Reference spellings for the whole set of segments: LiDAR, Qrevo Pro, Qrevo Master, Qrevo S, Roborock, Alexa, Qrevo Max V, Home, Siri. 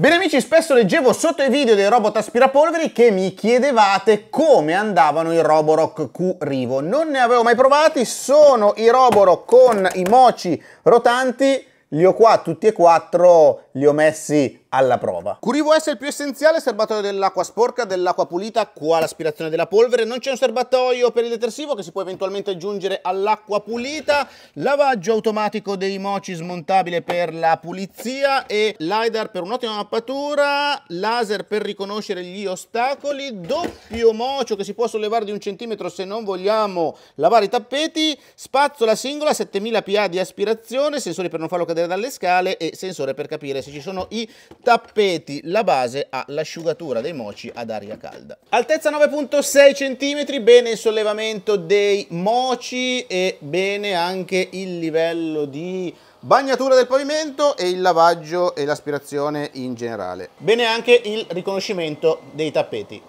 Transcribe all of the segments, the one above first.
Bene amici, spesso leggevo sotto i video dei robot aspirapolveri che mi chiedevate come andavano i Roborock Qrevo. Non ne avevo mai provati, sono i Roborock con i moci rotanti, li ho qua tutti e quattro, li ho messi alla prova. Qrevo S è il più essenziale, serbatoio dell'acqua sporca, dell'acqua pulita, qua l'aspirazione della polvere, non c'è un serbatoio per il detersivo che si può eventualmente aggiungere all'acqua pulita, lavaggio automatico dei moci smontabile per la pulizia e LiDAR per un'ottima mappatura, laser per riconoscere gli ostacoli, doppio mocio che si può sollevare di 1 centimetro se non vogliamo lavare i tappeti, spazzola singola, 7000 PA di aspirazione, sensori per non farlo cadere dalle scale e sensore per capire se ci sono i tappeti. La base ha l'asciugatura dei moci ad aria calda. Altezza 9,6 cm, bene il sollevamento dei moci e bene anche il livello di bagnatura del pavimento e il lavaggio e l'aspirazione in generale. Bene anche il riconoscimento dei tappeti.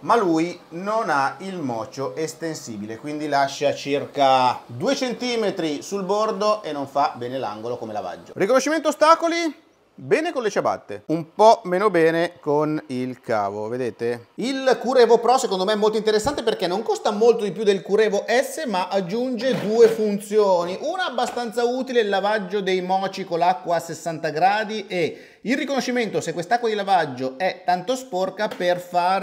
Ma lui non ha il mocio estensibile, quindi lascia circa 2 cm sul bordo e non fa bene l'angolo come lavaggio. Riconoscimento ostacoli? Bene con le ciabatte, un po' meno bene con il cavo, vedete? Il Qrevo Pro secondo me è molto interessante perché non costa molto di più del Qrevo S, ma aggiunge 2 funzioni. Una abbastanza utile, il lavaggio dei moci con l'acqua a 60 gradi e il riconoscimento se quest'acqua di lavaggio è tanto sporca per far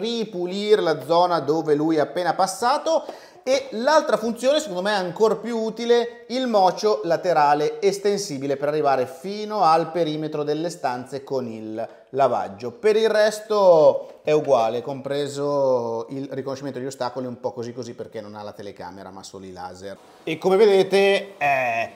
ripulire la zona dove lui è appena passato. E l'altra funzione, secondo me ancora più utile, il mocio laterale estensibile per arrivare fino al perimetro delle stanze con il lavaggio. Per il resto è uguale, compreso il riconoscimento degli ostacoli, un po' così così perché non ha la telecamera ma solo i laser. E come vedete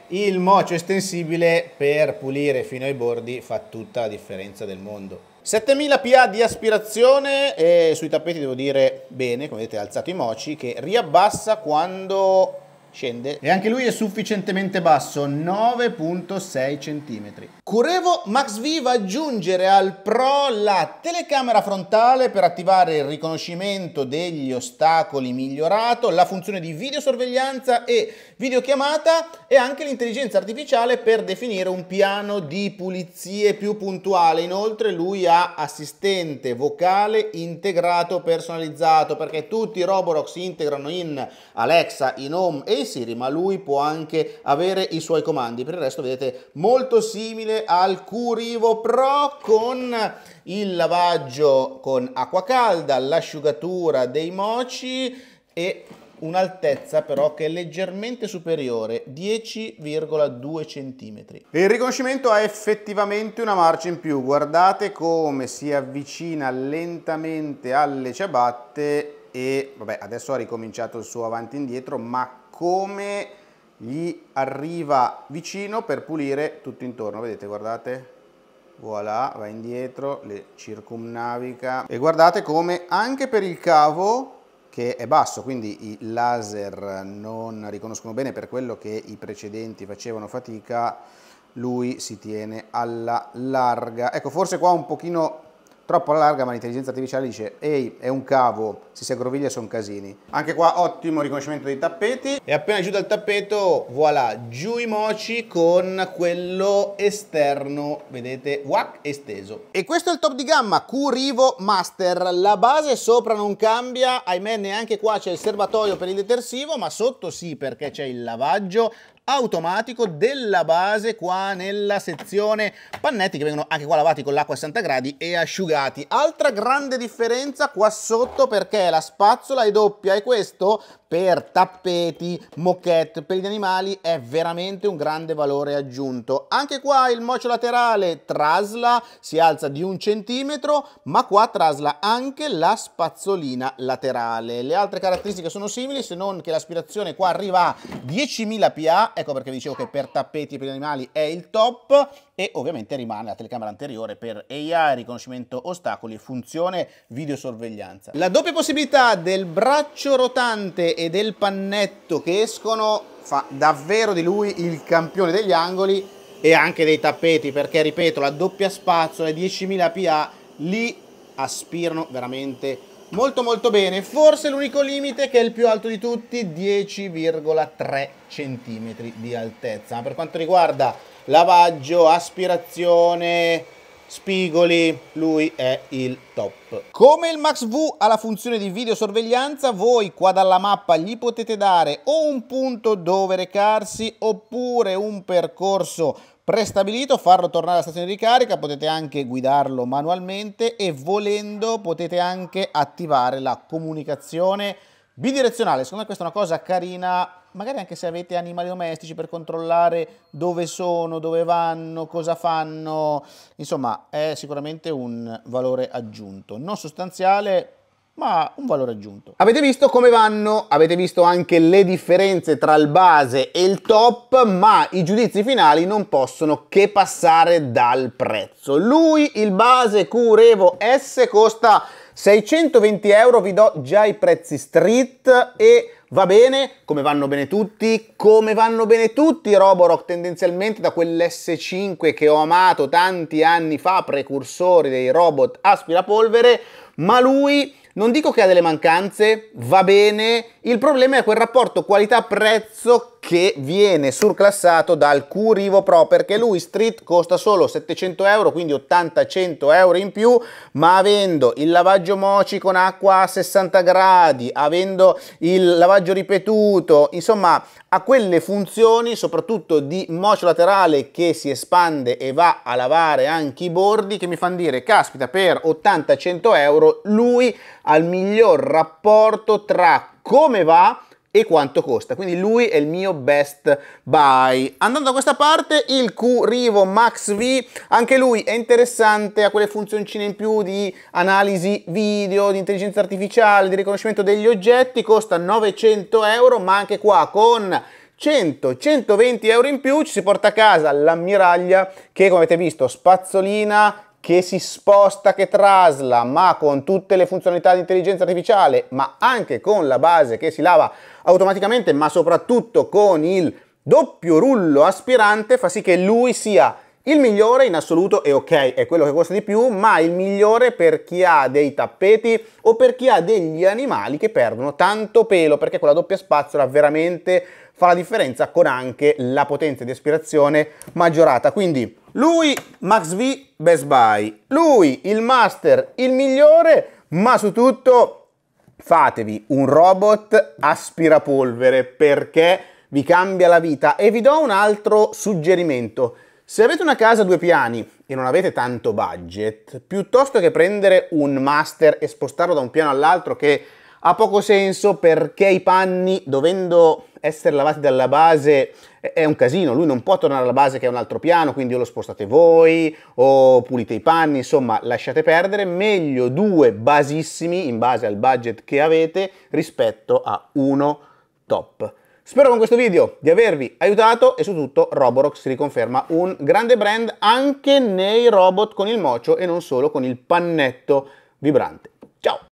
il mocio estensibile per pulire fino ai bordi fa tutta la differenza del mondo. 7000 PA di aspirazione e sui tappeti devo dire bene, come vedete ha alzato i moci, che riabbassa quando scende e anche lui è sufficientemente basso, 9,6 cm. Qrevo Max V va ad aggiungere al Pro la telecamera frontale per attivare il riconoscimento degli ostacoli migliorato, la funzione di videosorveglianza e videochiamata e anche l'intelligenza artificiale per definire un piano di pulizie più puntuale. Inoltre lui ha assistente vocale integrato personalizzato perché tutti i Roborock si integrano in Alexa, in Home e in Siri, ma lui può anche avere i suoi comandi. Per il resto vedete molto simile al Qrevo Pro con il lavaggio con acqua calda, l'asciugatura dei moci e un'altezza però che è leggermente superiore, 10,2 cm. Il riconoscimento ha effettivamente una marcia in più, guardate come si avvicina lentamente alle ciabatte e vabbè, adesso ha ricominciato il suo avanti e indietro, ma come gli arriva vicino per pulire tutto intorno, vedete, guardate, voilà, va indietro, le circumnavica e guardate come anche per il cavo che è basso, quindi i laser non riconoscono bene per quello che i precedenti facevano fatica, lui si tiene alla larga, ecco forse qua un pochino troppo alla larga, ma l'intelligenza artificiale dice ehi, è un cavo, se si aggroviglia sono casini. Anche qua ottimo riconoscimento dei tappeti e appena giù dal tappeto, voilà, giù i moci con quello esterno, vedete, whack, esteso. E questo è il top di gamma Qrevo Master, la base sopra non cambia, ahimè neanche qua c'è il serbatoio per il detersivo, ma sotto sì perché c'è il lavaggio automatico della base qua nella sezione pannetti che vengono anche qua lavati con l'acqua a 60 gradi e asciugati. Altra grande differenza qua sotto perché la spazzola è doppia e questo per tappeti, moquette, per gli animali è veramente un grande valore aggiunto. Anche qua il mocio laterale trasla, si alza di 1 centimetro, ma qua trasla anche la spazzolina laterale. Le altre caratteristiche sono simili se non che l'aspirazione qua arriva a 10.000 PA, ecco perché vi dicevo che per tappeti e per gli animali è il top e ovviamente rimane la telecamera anteriore per AI, riconoscimento ostacoli, funzione videosorveglianza. La doppia possibilità del braccio rotante e del pannetto che escono fa davvero di lui il campione degli angoli e anche dei tappeti perché, ripeto, la doppia spazzola e 10.000 PA li aspirano veramente molto molto bene, forse l'unico limite che è il più alto di tutti, 10,3 cm di altezza. Per quanto riguarda lavaggio, aspirazione, spigoli, lui è il top. Come il Max V ha la funzione di videosorveglianza, voi qua dalla mappa gli potete dare o un punto dove recarsi oppure un percorso prestabilito, farlo tornare alla stazione di ricarica, potete anche guidarlo manualmente e volendo potete anche attivare la comunicazione bidirezionale. Secondo me questa è una cosa carina, magari anche se avete animali domestici, per controllare dove sono, dove vanno, cosa fanno. Insomma, è sicuramente un valore aggiunto, non sostanziale, ma un valore aggiunto. Avete visto come vanno, avete visto anche le differenze tra il base e il top, ma i giudizi finali non possono che passare dal prezzo. Lui, il base Qrevo S, costa 620 euro, vi do già i prezzi street e va bene, come vanno bene tutti, i Roborock tendenzialmente, da quell'S5 che ho amato tanti anni fa, precursori dei robot aspirapolvere, ma lui non dico che ha delle mancanze, va bene, il problema è quel rapporto qualità-prezzo che viene surclassato dal Qrevo Pro, perché lui street costa solo 700 euro, quindi 80-100 euro in più, ma avendo il lavaggio moci con acqua a 60 gradi, avendo il lavaggio ripetuto, insomma ha quelle funzioni, soprattutto di mocio laterale che si espande e va a lavare anche i bordi, che mi fanno dire, caspita, per 80-100 euro lui al miglior rapporto tra come va e quanto costa, quindi lui è il mio best buy. Andando da questa parte, il Qrevo Max V, anche lui è interessante, ha quelle funzioncine in più di analisi video, di intelligenza artificiale, di riconoscimento degli oggetti, costa 900 euro, ma anche qua con 100-120 euro in più ci si porta a casa l'ammiraglia che, come avete visto, spazzolina, che si sposta, che trasla, ma con tutte le funzionalità di intelligenza artificiale, ma anche con la base che si lava automaticamente, ma soprattutto con il doppio rullo aspirante, fa sì che lui sia il migliore in assoluto. E ok, è quello che costa di più, ma il migliore per chi ha dei tappeti o per chi ha degli animali che perdono tanto pelo, perché con la doppia spazzola veramente fa la differenza, con anche la potenza di aspirazione maggiorata. Quindi lui Max V best buy, lui il Master il migliore, ma su tutto fatevi un robot aspirapolvere perché vi cambia la vita. E vi do un altro suggerimento: se avete una casa a due piani e non avete tanto budget, piuttosto che prendere un Master e spostarlo da un piano all'altro, che ha poco senso perché i panni, dovendo essere lavati dalla base, è un casino, lui non può tornare alla base che è un altro piano, quindi o lo spostate voi o pulite i panni, insomma lasciate perdere. Meglio due basissimi in base al budget che avete rispetto a uno top. Spero con questo video di avervi aiutato, e su tutto Roborock si riconferma un grande brand anche nei robot con il mocio e non solo con il pannetto vibrante. Ciao!